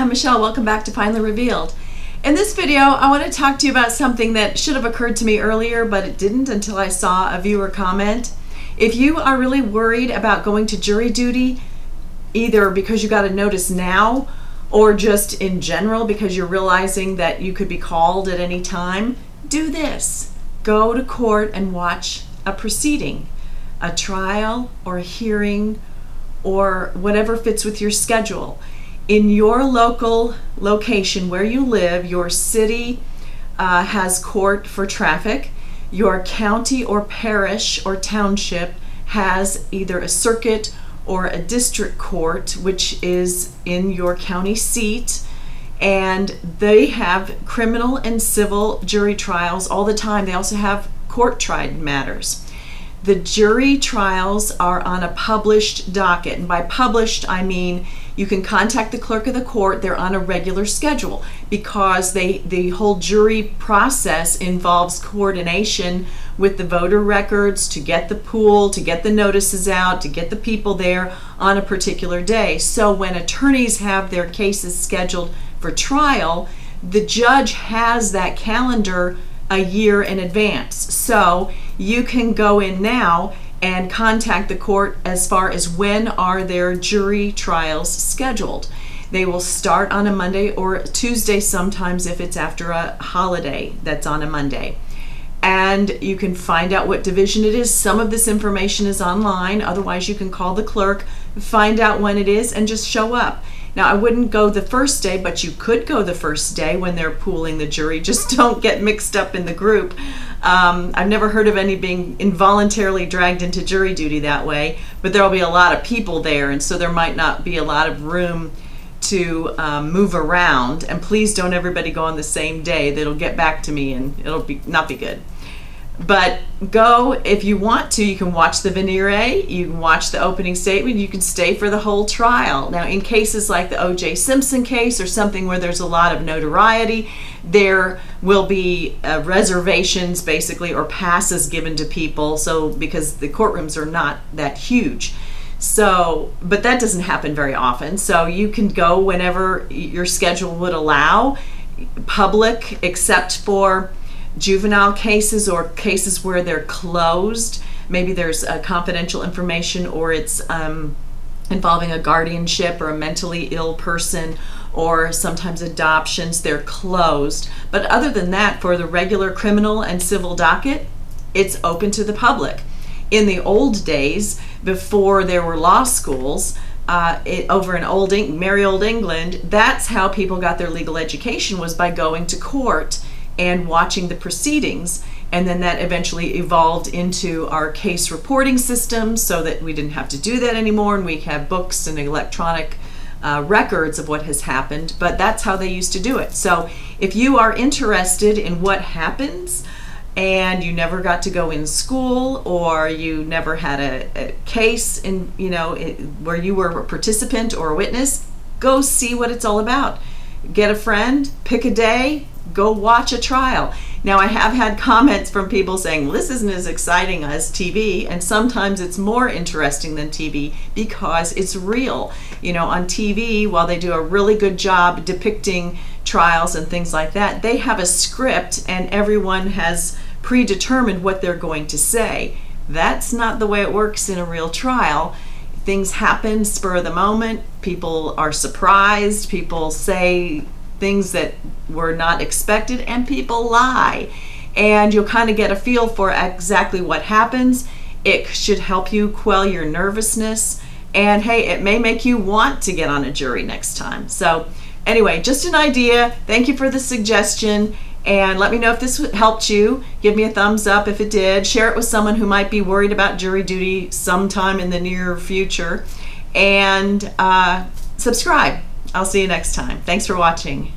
I'm Michelle. Welcome back to Finally Revealed. In this video, I want to talk to you about something that should have occurred to me earlier, but it didn't until I saw a viewer comment. If you are really worried about going to jury duty, either because you got a notice now or just in general because you're realizing that you could be called at any time, do this. Go to court and watch a proceeding, a trial or a hearing or whatever fits with your schedule. In your local location where you live, your city has court for traffic. Your county or parish or township has either a circuit or a district court, which is in your county seat, and they have criminal and civil jury trials all the time. They also have court-tried matters. The jury trials are on a published docket, and by published I mean you can contact the clerk of the court. They're on a regular schedule because the whole jury process involves coordination with the voter records to get the pool, to get the notices out, to get the people there on a particular day. So when attorneys have their cases scheduled for trial, the judge has that calendar a year in advance. So you can go in now and contact the court as far as when are their jury trials scheduled. They will start on a Monday or Tuesday sometimes if it's after a holiday that's on a Monday. And you can find out what division it is. Some of this information is online, otherwise you can call the clerk, find out when it is, and just show up. Now, I wouldn't go the first day, but you could go the first day when they're pooling the jury. Just don't get mixed up in the group. I've never heard of any being involuntarily dragged into jury duty that way, but there'll be a lot of people there, and so there might not be a lot of room to move around. And please don't everybody go on the same day. That'll get back to me, and it'll be not be good. But go if you want to. You can watch the venire, you can watch the opening statement, you can stay for the whole trial. Now, in cases like the OJ Simpson case or something where there's a lot of notoriety, there will be reservations basically or passes given to people, so because the courtrooms are not that huge. So, but that doesn't happen very often. So you can go whenever your schedule would allow, public except for juvenile cases or cases where they're closed. Maybe there's confidential information, or it's involving a guardianship or a mentally ill person, or sometimes adoptions. They're closed. But other than that, for the regular criminal and civil docket, it's open to the public. In the old days, before there were law schools, over in merry old England, that's how people got their legal education, was by going to court and watching the proceedings, and then that eventually evolved into our case reporting system so that we didn't have to do that anymore, and we have books and electronic records of what has happened, but that's how they used to do it. So if you are interested in what happens and you never got to go in school, or you never had a case in, you know, where you were a participant or a witness, go see what it's all about. Get a friend, pick a day, go watch a trial. Now, I have had comments from people saying, well, this isn't as exciting as TV, and sometimes it's more interesting than TV because it's real. You know, on TV, while they do a really good job depicting trials and things like that, they have a script and everyone has predetermined what they're going to say. That's not the way it works in a real trial. Things happen spur of the moment. People are surprised. People say things that were not expected, and people lie, and you'll kind of get a feel for exactly what happens. It should help you quell your nervousness, and hey, it may make you want to get on a jury next time. So anyway, just an idea. Thank you for the suggestion, and let me know if this helped you. Give me a thumbs up if it did. Share it with someone who might be worried about jury duty sometime in the near future, and subscribe. I'll see you next time. Thanks for watching.